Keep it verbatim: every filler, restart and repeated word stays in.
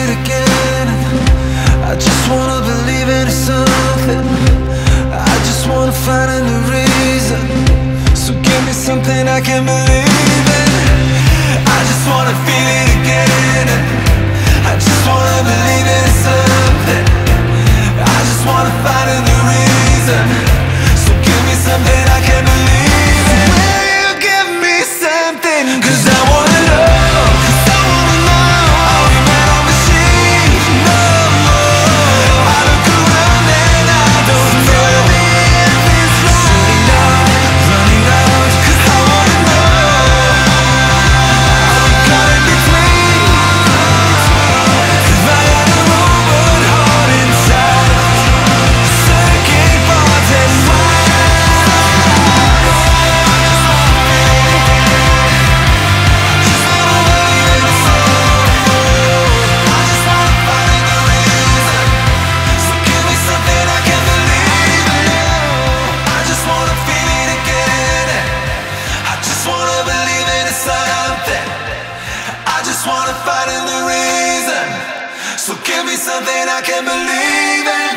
it again. I just wanna believe in something. I just wanna find a new reason. So give me something I can believe in. I just wanna feel it again. I just wanna believe in something. I just wanna find a new reason. So give me something I can believe in. Will you give me something? Cause I wanna know. Something I can believe in.